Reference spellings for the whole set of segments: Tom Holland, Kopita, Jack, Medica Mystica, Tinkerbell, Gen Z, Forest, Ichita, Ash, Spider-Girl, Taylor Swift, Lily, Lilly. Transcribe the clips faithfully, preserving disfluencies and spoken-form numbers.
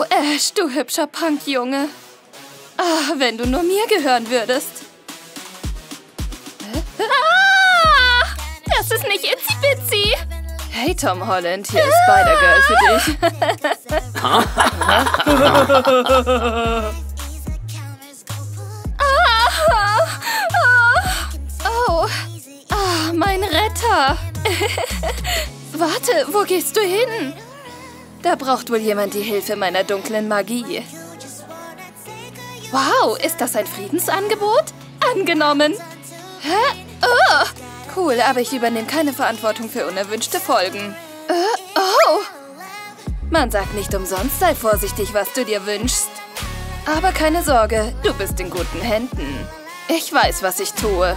Oh, Ash, du hübscher Punkjunge. Ah, wenn du nur mir gehören würdest. Ah, das ist nicht itzi-bitzi. Hey, Tom Holland, hier ist Spider-Girl für dich. Mein Retter! Warte, wo gehst du hin? Da braucht wohl jemand die Hilfe meiner dunklen Magie. Wow, ist das ein Friedensangebot? Angenommen! Hä? Oh, cool, aber ich übernehme keine Verantwortung für unerwünschte Folgen. Oh, oh! Man sagt nicht umsonst, sei vorsichtig, was du dir wünschst. Aber keine Sorge, du bist in guten Händen. Ich weiß, was ich tue.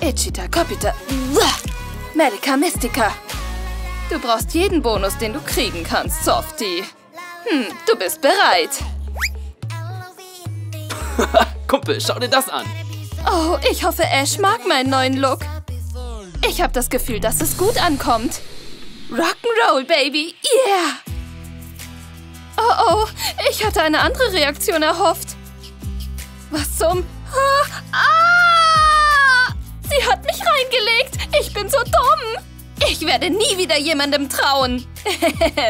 Ichita, Kopita, Medica Mystica. Du brauchst jeden Bonus, den du kriegen kannst, Softie. Hm, du bist bereit. Kumpel, schau dir das an. Oh, ich hoffe, Ash mag meinen neuen Look. Ich habe das Gefühl, dass es gut ankommt. Rock'n'Roll, Baby, yeah! Oh, oh, ich hatte eine andere Reaktion erhofft. Was zum... Ah! ah. Sie hat mich reingelegt. Ich bin so dumm. Ich werde nie wieder jemandem trauen.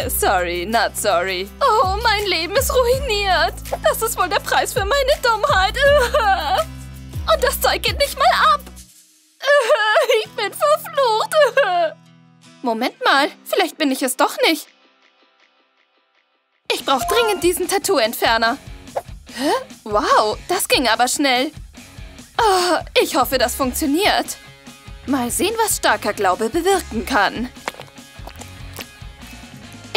Sorry, not sorry. Oh, mein Leben ist ruiniert. Das ist wohl der Preis für meine Dummheit. Und das Zeug geht nicht mal ab. Ich bin verflucht. Moment mal, vielleicht bin ich es doch nicht. Ich brauche dringend diesen Tattoo-Entferner. Hä? Wow, das ging aber schnell. Oh, ich hoffe, das funktioniert. Mal sehen, was starker Glaube bewirken kann.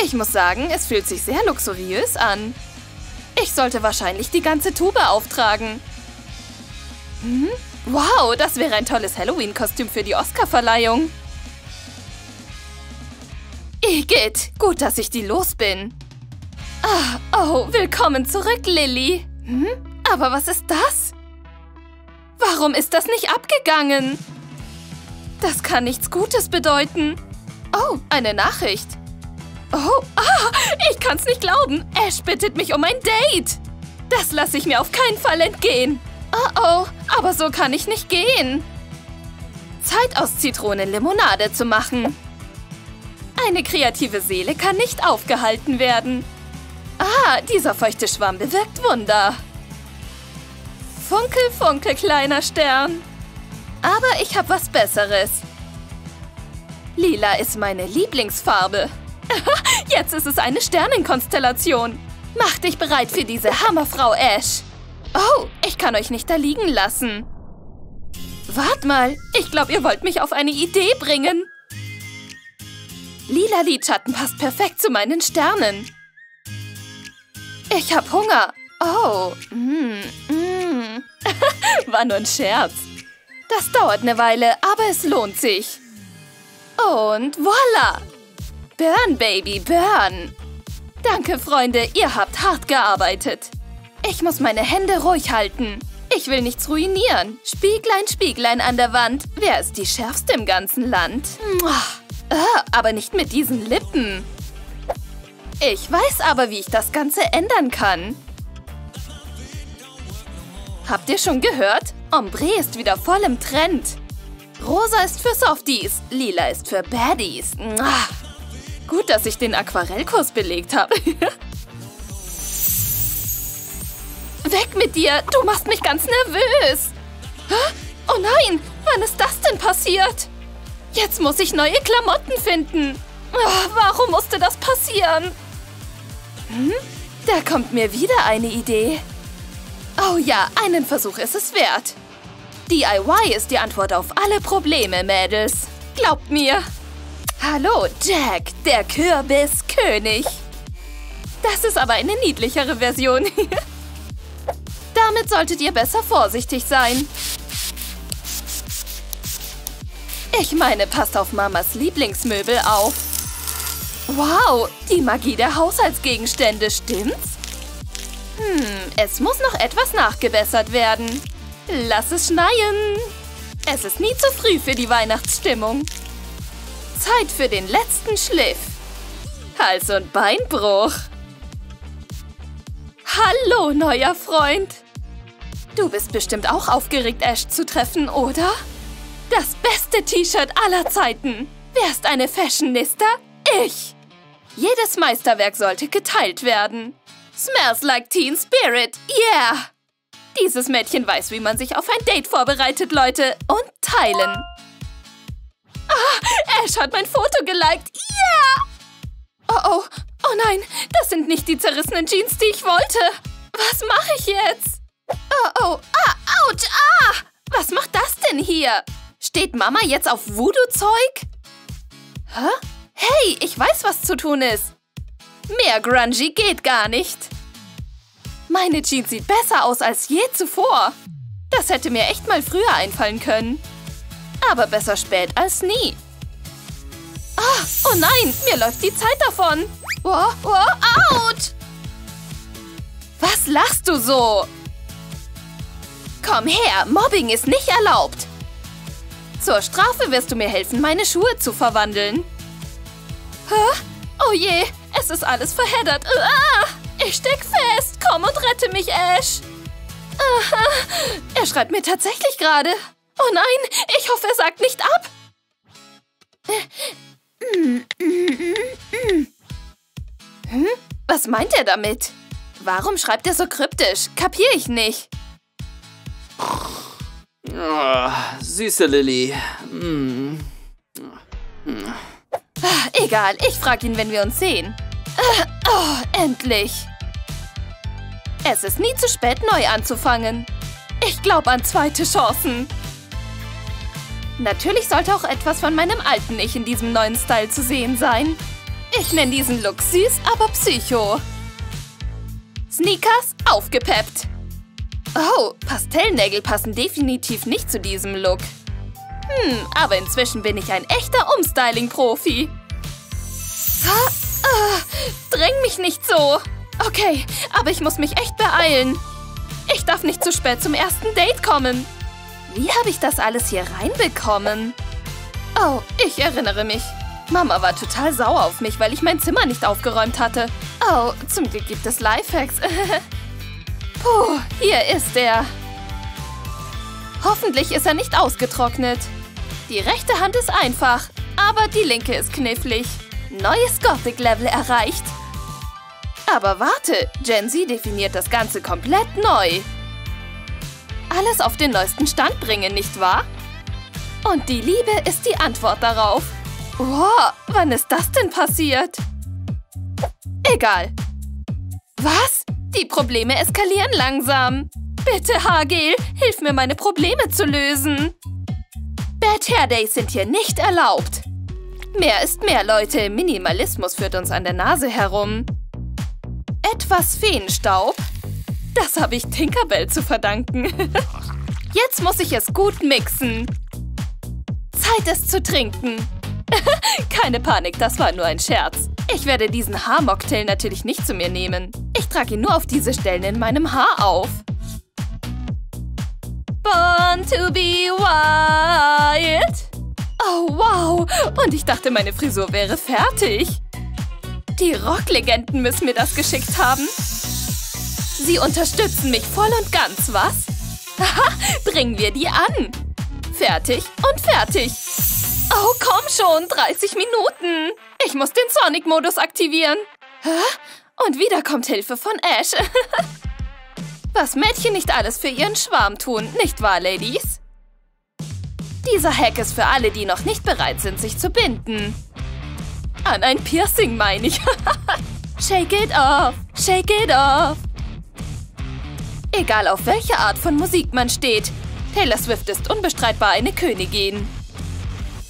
Ich muss sagen, es fühlt sich sehr luxuriös an. Ich sollte wahrscheinlich die ganze Tube auftragen. Hm? Wow, das wäre ein tolles Halloween-Kostüm für die Oscar-Verleihung. Igitt, gut, dass ich die los bin. Ah, oh, willkommen zurück, Lilly. Hm? Aber was ist das? Warum ist das nicht abgegangen? Das kann nichts Gutes bedeuten. Oh, eine Nachricht. Oh, ah, ich kann's nicht glauben. Ash bittet mich um ein Date. Das lasse ich mir auf keinen Fall entgehen. Oh, oh, aber so kann ich nicht gehen. Zeit, aus Zitronenlimonade zu machen. Eine kreative Seele kann nicht aufgehalten werden. Ah, dieser feuchte Schwamm bewirkt Wunder. Funkel, funkel, kleiner Stern. Aber ich habe was Besseres. Lila ist meine Lieblingsfarbe. Jetzt ist es eine Sternenkonstellation. Mach dich bereit für diese Hammerfrau, Ash. Oh, ich kann euch nicht da liegen lassen. Wart mal, ich glaube, ihr wollt mich auf eine Idee bringen. Lila Lidschatten passt perfekt zu meinen Sternen. Ich habe Hunger. Oh, mh, mh. War nur ein Scherz. Das dauert eine Weile, aber es lohnt sich. Und voila! Burn, Baby, burn! Danke, Freunde, ihr habt hart gearbeitet. Ich muss meine Hände ruhig halten. Ich will nichts ruinieren. Spieglein, Spieglein an der Wand. Wer ist die Schärfste im ganzen Land? Ah, aber nicht mit diesen Lippen. Ich weiß aber, wie ich das Ganze ändern kann. Habt ihr schon gehört? Ombre ist wieder voll im Trend. Rosa ist für Softies, lila ist für Baddies. Ach, gut, dass ich den Aquarellkurs belegt habe. Weg mit dir, du machst mich ganz nervös. Oh nein, wann ist das denn passiert? Jetzt muss ich neue Klamotten finden. Ach, warum musste das passieren? Hm? Da kommt mir wieder eine Idee. Oh ja, einen Versuch ist es wert. D I Y ist die Antwort auf alle Probleme, Mädels. Glaubt mir. Hallo, Jack, der Kürbiskönig. Das ist aber eine niedlichere Version. Damit solltet ihr besser vorsichtig sein. Ich meine, passt auf Mamas Lieblingsmöbel auf. Wow, die Magie der Haushaltsgegenstände, stimmt's? Hm, es muss noch etwas nachgebessert werden. Lass es schneien. Es ist nie zu früh für die Weihnachtsstimmung. Zeit für den letzten Schliff. Hals- und Beinbruch. Hallo, neuer Freund. Du bist bestimmt auch aufgeregt, Ash zu treffen, oder? Das beste T-Shirt aller Zeiten. Wer ist eine Fashionista? Ich. Jedes Meisterwerk sollte geteilt werden. Smells like Teen Spirit. Yeah. Dieses Mädchen weiß, wie man sich auf ein Date vorbereitet, Leute. Und teilen. Ah, Ash hat mein Foto geliked. Yeah! Oh, oh. Oh nein, das sind nicht die zerrissenen Jeans, die ich wollte. Was mache ich jetzt? Oh, oh. Ah, ouch. Ah! Was macht das denn hier? Steht Mama jetzt auf Voodoo-Zeug? Hä? Hey, ich weiß, was zu tun ist. Mehr grungy geht gar nicht. Meine Jeans sieht besser aus als je zuvor. Das hätte mir echt mal früher einfallen können. Aber besser spät als nie. Ah, oh nein, mir läuft die Zeit davon. Oh, oh, out! Was lachst du so? Komm her, Mobbing ist nicht erlaubt. Zur Strafe wirst du mir helfen, meine Schuhe zu verwandeln. Hä? Oh je, es ist alles verheddert. Uah, ich steck fest. Komm und rette mich, Ash. Aha, er schreibt mir tatsächlich gerade. Oh nein, ich hoffe, er sagt nicht ab. Hm? Was meint er damit? Warum schreibt er so kryptisch? Kapier ich nicht. Oh, süße Lilly. Mm. Mm. Ach, egal, ich frage ihn, wenn wir uns sehen. Ach, oh, endlich. Es ist nie zu spät, neu anzufangen. Ich glaube an zweite Chancen. Natürlich sollte auch etwas von meinem alten Ich in diesem neuen Style zu sehen sein. Ich nenne diesen Look süß, aber psycho. Sneakers aufgepeppt. Oh, Pastellnägel passen definitiv nicht zu diesem Look. Hm, aber inzwischen bin ich ein echter Umstyling-Profi. Äh, dräng mich nicht so. Okay, aber ich muss mich echt beeilen. Ich darf nicht zu spät zum ersten Date kommen. Wie habe ich das alles hier reinbekommen? Oh, ich erinnere mich. Mama war total sauer auf mich, weil ich mein Zimmer nicht aufgeräumt hatte. Oh, zum Glück gibt es Lifehacks. Puh, hier ist er. Hoffentlich ist er nicht ausgetrocknet. Die rechte Hand ist einfach, aber die linke ist knifflig. Neues Gothic-Level erreicht. Aber warte, Gen Z definiert das Ganze komplett neu. Alles auf den neuesten Stand bringen, nicht wahr? Und die Liebe ist die Antwort darauf. Wow, wann ist das denn passiert? Egal. Was? Die Probleme eskalieren langsam. Bitte, Haargel, hilf mir, meine Probleme zu lösen. Bad Hair Days sind hier nicht erlaubt. Mehr ist mehr, Leute. Minimalismus führt uns an der Nase herum. Etwas Feenstaub. Das habe ich Tinkerbell zu verdanken. Jetzt muss ich es gut mixen. Zeit, es zu trinken. Keine Panik, das war nur ein Scherz. Ich werde diesen Haarmocktail natürlich nicht zu mir nehmen. Ich trage ihn nur auf diese Stellen in meinem Haar auf. Born to be wild. Oh, wow. Und ich dachte, meine Frisur wäre fertig. Die Rocklegenden müssen mir das geschickt haben. Sie unterstützen mich voll und ganz, was? Haha, bringen wir die an. Fertig und fertig. Oh, komm schon, dreißig Minuten. Ich muss den Sonic-Modus aktivieren. Hä? Und wieder kommt Hilfe von Ash. Was Mädchen nicht alles für ihren Schwarm tun, nicht wahr, Ladies? Dieser Hack ist für alle, die noch nicht bereit sind, sich zu binden. An ein Piercing, meine ich. Shake it off, shake it off. Egal auf welche Art von Musik man steht, Taylor Swift ist unbestreitbar eine Königin.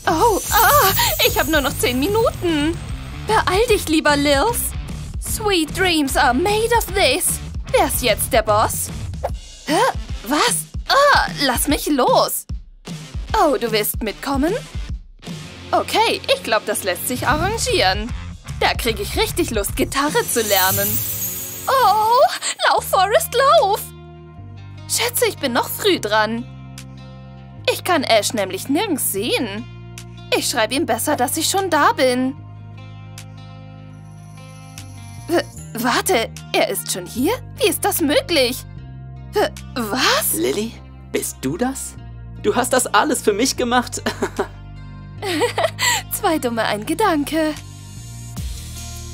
Oh, ah, ich habe nur noch zehn Minuten. Beeil dich, lieber Lils. Sweet dreams are made of this. Wer ist jetzt der Boss? Hä? Was? Ah, lass mich los. Oh, du willst mitkommen? Okay, ich glaube, das lässt sich arrangieren. Da kriege ich richtig Lust, Gitarre zu lernen. Oh, lauf, Forest, lauf! Schätze, ich bin noch früh dran. Ich kann Ash nämlich nirgends sehen. Ich schreibe ihm besser, dass ich schon da bin. Warte, er ist schon hier? Wie ist das möglich? Was? Lilly, bist du das? Du hast das alles für mich gemacht. Zwei Dumme, ein Gedanke.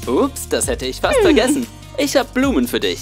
Ups, das hätte ich fast hm. vergessen. Ich habe Blumen für dich.